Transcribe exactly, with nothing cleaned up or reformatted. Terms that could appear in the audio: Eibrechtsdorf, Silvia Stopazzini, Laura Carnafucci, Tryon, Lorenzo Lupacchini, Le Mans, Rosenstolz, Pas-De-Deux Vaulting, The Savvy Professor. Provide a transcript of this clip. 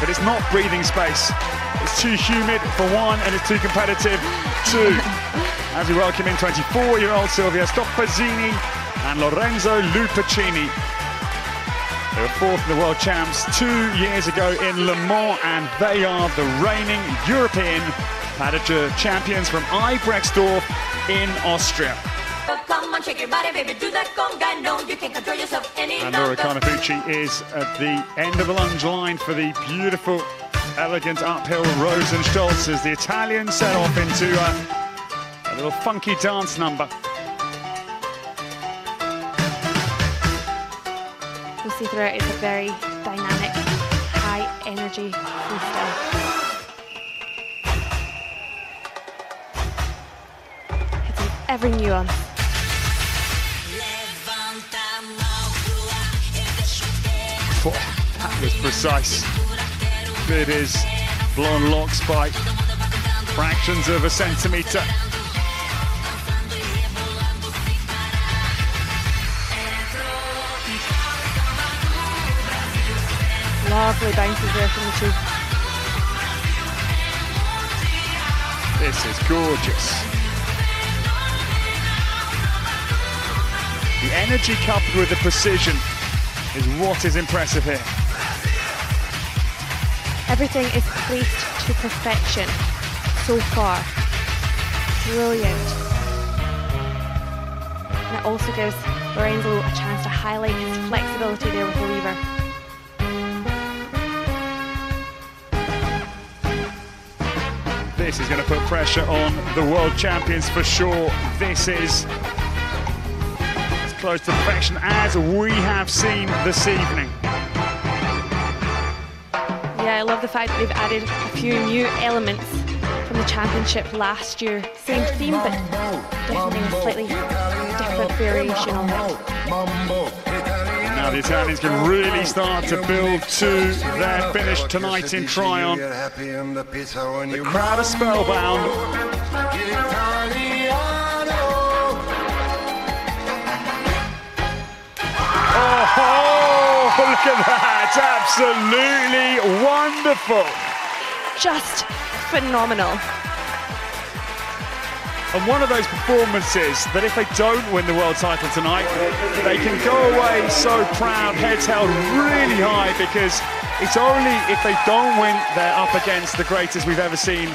but it's not breathing space. It's too humid for one, and it's too competitive, two. As we welcome in twenty-four-year-old Silvia Stopazzini and Lorenzo Lupacchini. They were fourth in the World Champs two years ago in Le Mans, and they are the reigning European Pas-De-Deux champions from Eibrechtsdorf in Austria. Come on, shake your body, baby, do that conga, no, you can't control yourself any longer. And Laura Carnafucci is at the end of the lunge line for the beautiful, elegant uphill Rosenstolz as the Italians set off into a, a little funky dance number. You'll see throughout it's a very dynamic, high-energy freestyle. Every nuance. Whoa, that was precise. It is blonde locks by fractions of a centimetre. Lovely bounces there from the two. This is gorgeous. The energy coupled with the precision is what is impressive here. Everything is placed to perfection so far. Brilliant. And it also gives Lorenzo a chance to highlight his flexibility there with the lever. This is going to put pressure on the world champions for sure. This is close to perfection as we have seen this evening. Yeah, I love the fact that they've added a few new elements from the championship last year. Same theme, but definitely a slightly different variation on that. Now the Italians can really start to build to their finish tonight in Tryon. The crowd are spellbound. Oh, look at that, absolutely wonderful. Just phenomenal. And one of those performances that if they don't win the world title tonight, they can go away so proud, heads held really high, because it's only if they don't win they're up against the greatest we've ever seen.